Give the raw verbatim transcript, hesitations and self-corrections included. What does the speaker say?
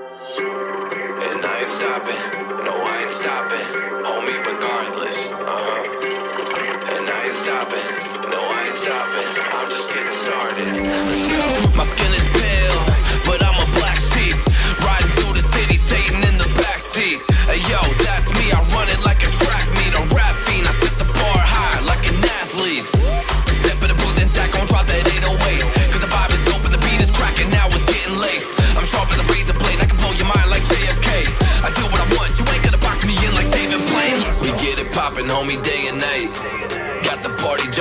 And I ain't stopping, no I ain't stopping, homie regardless, uh-huh. And I ain't stopping, no I ain't stopping, I'm just getting started, let's go. My skin is pale, but I'm a black sheep, riding through the city, Satan in the backseat. Hey, yo, that's me, I run it like a track meet, a rap fiend, I set the bar high like an athlete. Step in the booth and sack, gon' drop that eight oh eight, cause the vibe is dope and the beat is cracking, now it's getting laced. I'm sharp as a razor blade, I can blow your mind like J F K. I do what I want, you ain't gonna box me in like David Blaine. We get it poppin', homie, day and night. Got the party jumpin'.